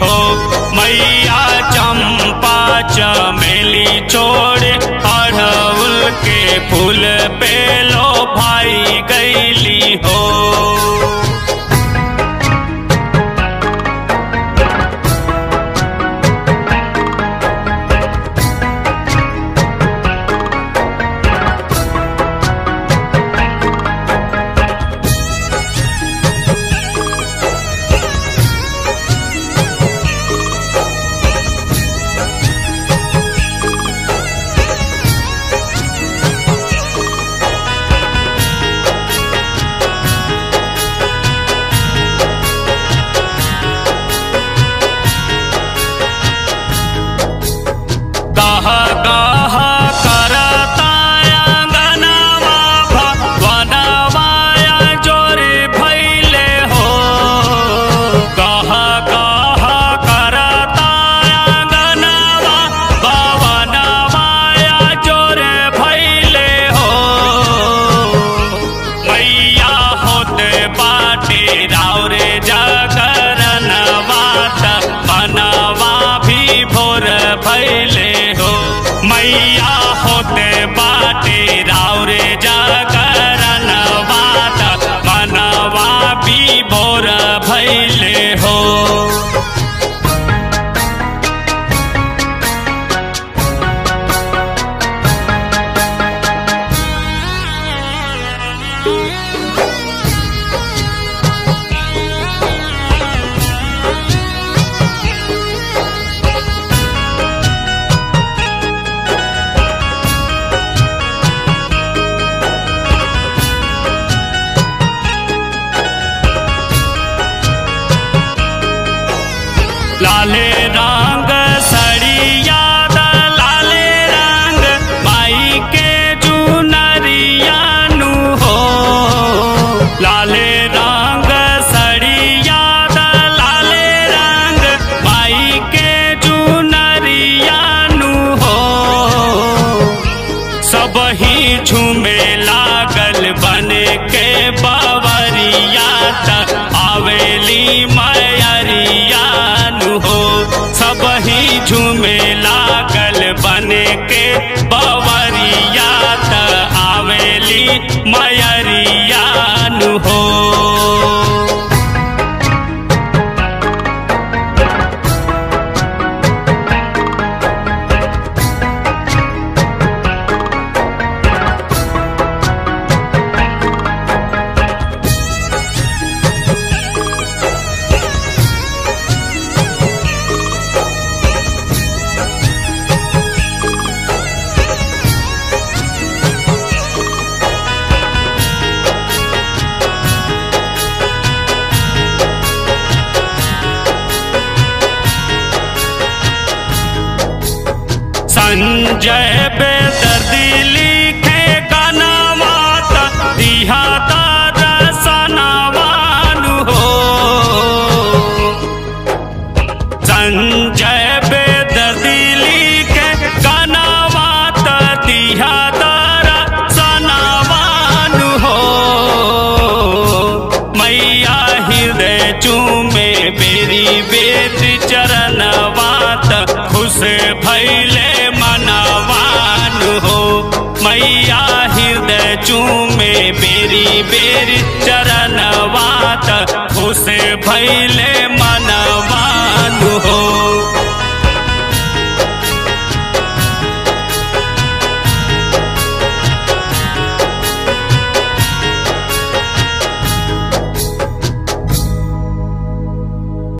हो मैया चंपा चमेली छोड़ अड़हुल के फूल पे लो भाई गैली हो। लाले रंग सड़िया लाले रंग माई के जुनरिया नू हो। लाले रंग सड़िया लाले रंग माई के जुनरिया नू हो। सब ही झूमे लागल बन के बावरिया तक आवेली मयरिया हो। सब ही झूमे लागल बन के बावरिया त आवेली मयरिया नु हो। संजय बेदर्दी लिखे गनवा दिहा दर्शनवान हो। संजय बेदर्दी लिखे गनवा दिहा दर्शनवान हो। मैया हृदय चूमे बेरी बेद चरणवा खुश भैले मनवान हो। मैया हृदय चूमे बेरी बेरी चरणवात खुश भैले।